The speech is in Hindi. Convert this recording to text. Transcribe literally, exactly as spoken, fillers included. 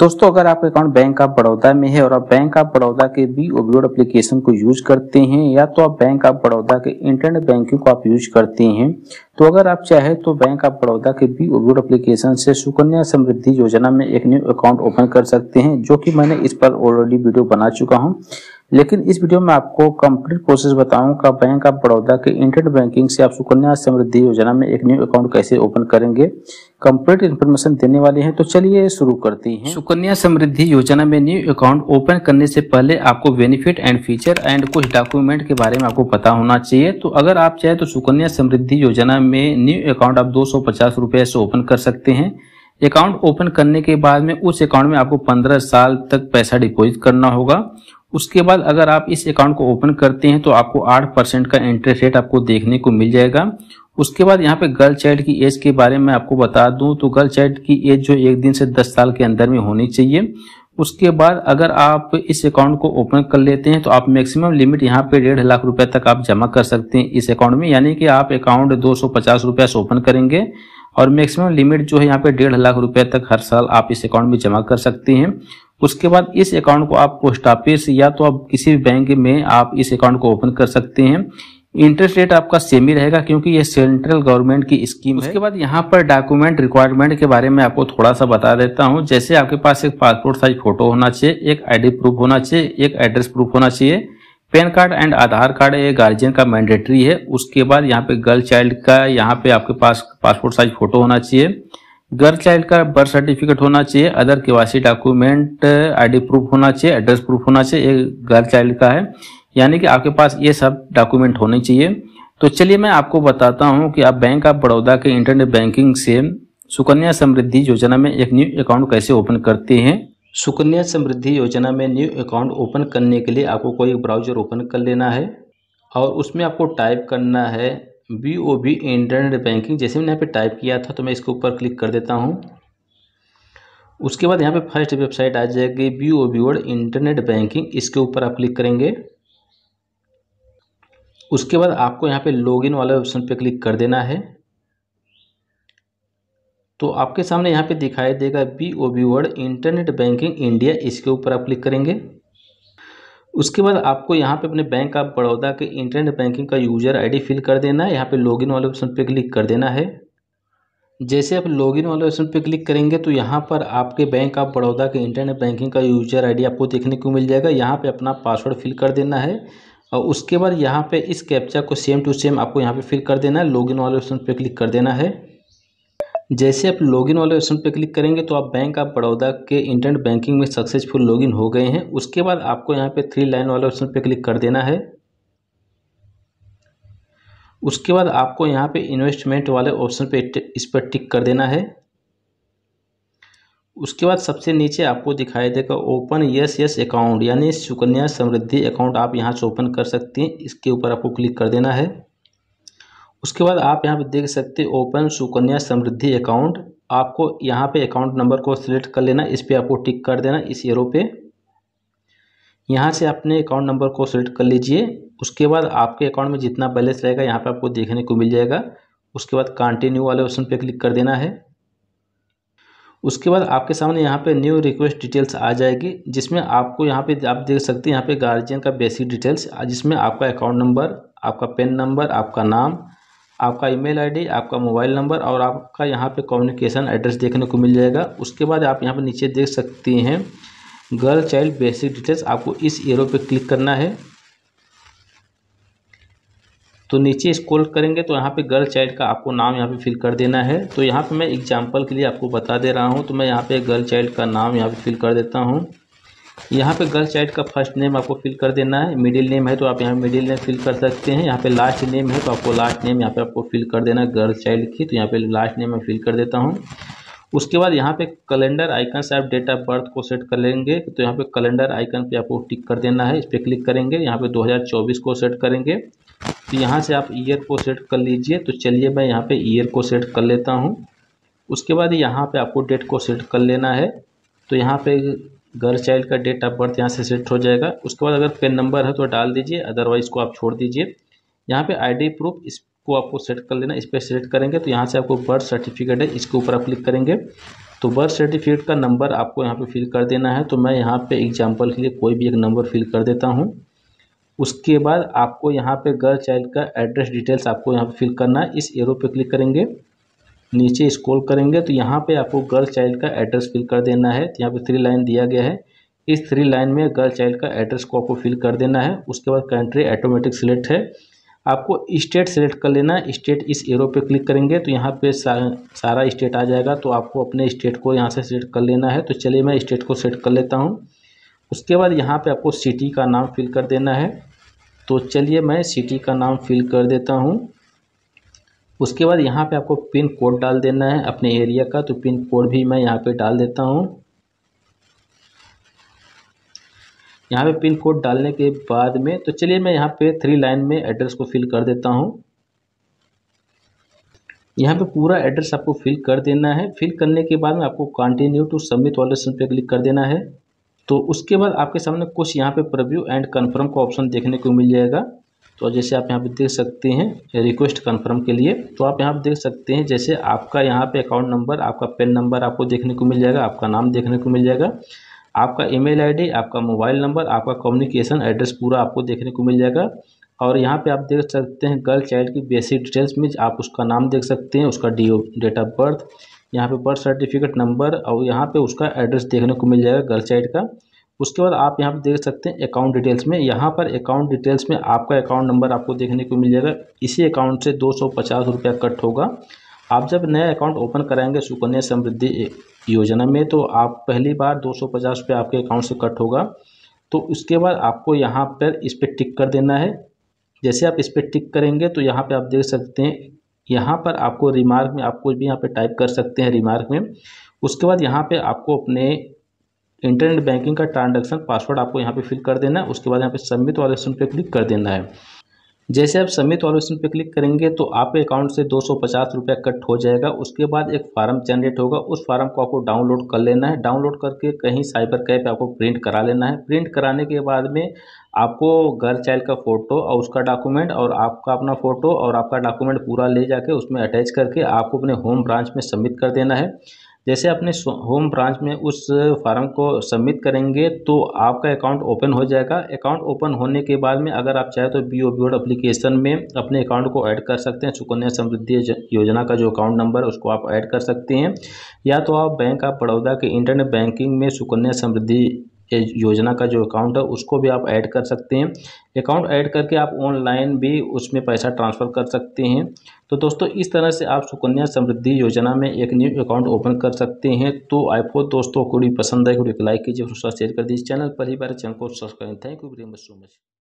दोस्तों अगर आपका अकाउंट बैंक ऑफ बड़ौदा में है और आप बैंक ऑफ बड़ौदा के बीओबी वर्ल्ड एप्लीकेशन को यूज करते हैं या तो आप बैंक ऑफ बड़ौदा के इंटरनेट बैंकिंग को आप यूज करते हैं, तो अगर आप चाहे तो बैंक ऑफ बड़ौदा के बीओबी वर्ल्ड एप्लीकेशन से सुकन्या समृद्धि योजना में एक न्यू अकाउंट ओपन कर सकते हैं, जो कि मैंने इस पर ऑलरेडी वीडियो बना चुका हूँ। लेकिन इस वीडियो में आपको कंप्लीट प्रोसेस बताऊंगा बैंक ऑफ बड़ौदा के इंटरनेट बैंकिंग से आप सुकन्या समृद्धि योजना में एक न्यू अकाउंट कैसे ओपन करेंगे, कंप्लीट इन्फॉर्मेशन देने वाले हैं। तो चलिए शुरू करते हैं। सुकन्या समृद्धि योजना में न्यू अकाउंट ओपन करने से पहले आपको बेनिफिट एंड फीचर एंड कुछ डॉक्यूमेंट के बारे में आपको पता होना चाहिए। तो अगर आप चाहे तो सुकन्या समृद्धि योजना में न्यू अकाउंट आप दो सौ पचास रुपये से ओपन कर सकते हैं। अकाउंट ओपन करने के बाद में उस अकाउंट में आपको पंद्रह साल तक पैसा डिपॉजिट करना होगा। उसके बाद अगर आप इस अकाउंट को ओपन करते हैं तो आपको आठ परसेंट का इंटरेस्ट रेट आपको देखने को मिल जाएगा। उसके बाद यहाँ पे गर्ल चाइल्ड की एज के बारे में आपको बता दूं तो गर्ल चाइल्ड की एज जो एक दिन से दस साल के अंदर में होनी चाहिए। उसके बाद अगर आप इस अकाउंट को ओपन कर लेते हैं तो आप मैक्सिमम लिमिट यहाँ पे डेढ़ लाख रुपए तक आप जमा कर सकते हैं इस अकाउंट में, यानी कि आप अकाउंट दो सौ पचास रुपये से ओपन करेंगे और मैक्सिमम लिमिट जो है यहाँ पे डेढ़ लाख रुपए तक हर साल आप इस अकाउंट में जमा कर सकते हैं। उसके बाद इस अकाउंट को आप पोस्ट ऑफिस या तो आप किसी भी बैंक में आप इस अकाउंट को ओपन कर सकते हैं। इंटरेस्ट रेट आपका सेम ही रहेगा क्योंकि ये सेंट्रल गवर्नमेंट की स्कीम है। उसके बाद यहाँ पर डॉक्यूमेंट रिक्वायरमेंट के बारे में आपको थोड़ा सा बता देता हूँ। जैसे आपके पास एक पासपोर्ट साइज फोटो होना चाहिए, एक आई डी प्रूफ होना चाहिए, एक एड्रेस प्रूफ होना चाहिए, PAN card and Aadhaar card ये गार्जियन का मैंडेटरी है। उसके बाद यहाँ पे गर्ल चाइल्ड का यहाँ पे आपके पास पासपोर्ट साइज फोटो होना चाहिए, गर्ल चाइल्ड का बर्थ सर्टिफिकेट होना चाहिए, other KYC document ID proof होना चाहिए, एड्रेस प्रूफ होना चाहिए, ये गर्ल चाइल्ड का है, यानी कि आपके पास ये सब डॉक्यूमेंट होने चाहिए। तो चलिए मैं आपको बताता हूँ कि आप बैंक ऑफ बड़ौदा के इंटरनेट बैंकिंग से सुकन्या समृद्धि योजना में एक न्यू अकाउंट कैसे ओपन करते हैं। सुकन्या समृद्धि योजना में न्यू अकाउंट ओपन करने के लिए आपको कोई ब्राउज़र ओपन कर लेना है और उसमें आपको टाइप करना है B O B internet banking. जैसे मैंने यहाँ पे टाइप किया था तो मैं इसके ऊपर क्लिक कर देता हूँ। उसके बाद यहाँ पे फर्स्ट वेबसाइट आ जाएगी B O B world internet banking, इसके ऊपर आप क्लिक करेंगे। उसके बाद आपको यहाँ पे लॉगिन वाले ऑप्शन पर क्लिक कर देना है। तो आपके सामने यहाँ पे दिखाई देगा B O B world internet banking India, इसके ऊपर आप क्लिक करेंगे। उसके बाद आपको यहाँ पे अपने बैंक ऑफ बड़ौदा के इंटरनेट बैंकिंग का यूजर आईडी फिल कर देना है। यहाँ पे लॉगिन वाले ऑप्शन पे क्लिक कर देना है। जैसे आप लॉगिन वाले ऑप्शन पे क्लिक करेंगे तो यहाँ पर आपके बैंक ऑफ बड़ौदा के इंटरनेट बैंकिंग का यूजर आईडी आपको देखने को मिल जाएगा। यहाँ पे अपना पासवर्ड फिल कर देना है और उसके बाद यहाँ पे इस कैप्चा को सेम टू सेम आपको यहाँ पे फिल कर देना है। लॉगिन वाले ऑप्शन पे क्लिक कर देना है। जैसे आप लॉगिन वाले ऑप्शन पर क्लिक करेंगे तो आप बैंक ऑफ बड़ौदा के इंटरनेट बैंकिंग में सक्सेसफुल लॉगिन हो गए हैं। उसके बाद आपको यहाँ पे थ्री लाइन वाले ऑप्शन पर क्लिक कर देना है। उसके बाद आपको यहाँ पे इन्वेस्टमेंट वाले ऑप्शन पे इस पर टिक कर देना है। उसके बाद सबसे नीचे आपको दिखाई देगा ओपन यस यस अकाउंट, यानी सुकन्या समृद्धि अकाउंट आप यहाँ से ओपन कर सकते हैं, इसके ऊपर आपको क्लिक कर देना है। उसके बाद आप यहाँ पे देख सकते हैं ओपन सुकन्या समृद्धि अकाउंट। आपको यहाँ पे अकाउंट नंबर को सिलेक्ट कर लेना, इस पर आपको टिक कर देना इस एरो पे। यहाँ से आपने अकाउंट नंबर को सिलेक्ट कर लीजिए। उसके बाद आपके अकाउंट में जितना बैलेंस रहेगा यहाँ पे आपको देखने को मिल जाएगा। उसके बाद कंटिन्यू वाले ऑप्शन पे क्लिक कर देना है। उसके बाद आपके सामने यहाँ पे न्यू रिक्वेस्ट डिटेल्स आ जाएगी, जिसमें आपको यहाँ पे आप देख सकते हैं यहाँ पे गार्जियन का बेसिक डिटेल्स, जिसमें आपका अकाउंट नंबर, आपका पैन नंबर, आपका नाम, आपका ईमेल आईडी, आपका मोबाइल नंबर और आपका यहाँ पे कम्युनिकेशन एड्रेस देखने को मिल जाएगा। उसके बाद आप यहाँ पे नीचे देख सकती हैं गर्ल चाइल्ड बेसिक डिटेल्स, आपको इस एरो पे क्लिक करना है। तो नीचे स्क्रॉल करेंगे तो यहाँ पे गर्ल चाइल्ड का आपको नाम यहाँ पे फिल कर देना है। तो यहाँ पे मैं एग्जाम्पल के लिए आपको बता दे रहा हूँ, तो मैं यहाँ पे गर्ल चाइल्ड का नाम यहाँ पे फिल कर देता हूँ। यहाँ पे गर्ल चाइल्ड का फर्स्ट नेम आपको फिल कर देना है। मिडिल नेम है तो आप यहाँ मिडिल नेम फिल कर सकते हैं। यहाँ पे लास्ट नेम है तो आपको लास्ट नेम यहाँ पे आपको फिल कर देना है गर्ल चाइल्ड की, तो यहाँ पे लास्ट नेम मैं फिल कर देता हूँ। उसके बाद यहाँ पे कैलेंडर आइकन से आप डेट ऑफ बर्थ को सेट कर लेंगे, तो यहाँ पे कैलेंडर आइकन पे आपको टिक कर देना है, इस पर क्लिक करेंगे। यहाँ पे दो हज़ार चौबीस को सेट करेंगे, तो यहाँ से आप ईयर को सेट कर लीजिए। तो चलिए मैं यहाँ पे ईयर को सेट कर लेता हूँ। उसके बाद यहाँ पे आपको डेट को सेट कर लेना है, तो यहाँ पे गर्ल चाइल्ड का डेट ऑफ बर्थ यहाँ से सेट हो जाएगा। उसके बाद अगर पेन नंबर है तो डाल दीजिए, अदरवाइज को आप छोड़ दीजिए। यहाँ पे आईडी प्रूफ इसको आपको सेट कर लेना, इस पर सेट करेंगे। तो यहाँ से आपको बर्थ सर्टिफिकेट है, इसके ऊपर आप क्लिक करेंगे। तो बर्थ सर्टिफिकेट का नंबर आपको यहाँ पे फिल कर देना है। तो मैं यहाँ पे एग्जांपल के लिए कोई भी एक नंबर फिल कर देता हूँ। उसके बाद आपको यहाँ पे गर्ल चाइल्ड का एड्रेस डिटेल्स आपको यहाँ पे फिल करना है। इस एरो पे क्लिक करेंगे, नीचे स्क्रॉल करेंगे तो यहाँ पे आपको गर्ल चाइल्ड का एड्रेस फिल कर देना है। तो यहाँ पे थ्री लाइन दिया गया है, इस थ्री लाइन में गर्ल चाइल्ड का एड्रेस को आपको फिल कर देना है। उसके बाद कंट्री ऑटोमेटिक सिलेक्ट है, आपको स्टेट सेलेक्ट कर लेना है। स्टेट इस एरो पे क्लिक करेंगे तो यहाँ पे सारा स्टेट आ जाएगा। तो आपको अपने स्टेट को यहाँ से सेलेक्ट कर लेना है। तो चलिए मैं स्टेट को सेलेक्ट कर लेता हूँ। उसके बाद यहाँ पे आपको सिटी का नाम फिल कर देना है। तो चलिए मैं सिटी का नाम फिल कर देता हूँ। उसके बाद यहाँ पे आपको पिन कोड डाल देना है अपने एरिया का। तो पिन कोड भी मैं यहाँ पे डाल देता हूँ। यहाँ पे पिन कोड डालने के बाद में तो चलिए मैं यहाँ पे थ्री लाइन में एड्रेस को फिल कर देता हूँ। यहाँ पे पूरा एड्रेस आपको फिल कर देना है। फिल करने के बाद में आपको कंटिन्यू टू सबमिट वाले ऑप्शन पे क्लिक कर देना है। तो उसके बाद आपके सामने कुछ यहाँ पे प्रीव्यू एंड कंफर्म का ऑप्शन देखने को मिल जाएगा। तो जैसे आप यहाँ पे देख सकते हैं रिक्वेस्ट कंफर्म के लिए, तो आप यहाँ पे देख सकते हैं जैसे आपका यहाँ पे अकाउंट नंबर, आपका पैन नंबर आपको देखने को मिल जाएगा, आपका नाम देखने को मिल जाएगा, आपका ईमेल आईडी, आपका मोबाइल नंबर, आपका कम्युनिकेशन एड्रेस पूरा आपको देखने को मिल जाएगा। और यहाँ पे आप देख सकते हैं गर्ल चाइल्ड की बेसिक डिटेल्स में आप उसका नाम देख सकते हैं, उसका डी डेट ऑफ बर्थ, यहाँ पे बर्थ सर्टिफिकेट नंबर और यहाँ पे उसका एड्रेस देखने को मिल जाएगा गर्ल चाइल्ड का। उसके बाद आप यहाँ पे देख सकते हैं अकाउंट डिटेल्स में, यहाँ पर अकाउंट डिटेल्स में आपका अकाउंट नंबर आपको देखने को मिल जाएगा। इसी अकाउंट से दो सौ पचास रुपया कट होगा। आप जब नया अकाउंट ओपन कराएंगे सुकन्या समृद्धि योजना में तो आप पहली बार दो सौ पचास रुपया आपके अकाउंट से कट होगा। तो उसके बाद आपको यहाँ पर इस पर टिक कर देना है। जैसे आप इस पर टिक करेंगे तो यहाँ पर आप देख सकते हैं यहाँ पर आपको रिमार्क में आप कुछ भी यहाँ पे टाइप कर सकते हैं रिमार्क में। उसके बाद यहाँ पे आपको अपने इंटरनेट बैंकिंग का ट्रांजैक्शन पासवर्ड आपको यहाँ पे फिल कर देना है। उसके बाद यहाँ पे सबमिट वाले ऑप्शन पे क्लिक कर देना है। जैसे आप सबमिट वाले ऑप्शन पे क्लिक करेंगे तो आपके अकाउंट से दो सौ पचास रुपया कट हो जाएगा। उसके बाद एक फार्म जनरेट होगा, उस फार्म को आपको डाउनलोड कर लेना है। डाउनलोड करके कहीं साइबर कैफ़े आपको प्रिंट करा लेना है। प्रिंट कराने के बाद में आपको गर्ल चाइल्ड का फ़ोटो और उसका डॉक्यूमेंट और आपका अपना फ़ोटो और आपका डॉक्यूमेंट पूरा ले जाके उसमें अटैच करके आपको अपने होम ब्रांच में सबमिट कर देना है। जैसे अपने होम ब्रांच में उस फार्म को सबमिट करेंगे तो आपका अकाउंट ओपन हो जाएगा। अकाउंट ओपन होने के बाद में अगर आप चाहे तो B O B world application में अपने अकाउंट को ऐड कर सकते हैं। सुकन्या समृद्धि योजना का जो अकाउंट नंबर है उसको आप ऐड कर सकते हैं, या तो आप बैंक ऑफ बड़ौदा के इंटरनेट बैंकिंग में सुकन्या समृद्धि योजना का जो अकाउंट है उसको भी आप ऐड कर सकते हैं। अकाउंट ऐड करके आप ऑनलाइन भी उसमें पैसा ट्रांसफ़र कर सकते हैं। तो दोस्तों इस तरह से आप सुकन्या समृद्धि योजना में एक न्यू अकाउंट ओपन कर सकते हैं। तो आपको दोस्तों को भी पसंद आए, को लाइक कीजिए, उसके साथ शेयर कर दीजिए। चैनल पर ही बार चैनल को subscribe. Thank you very much so much.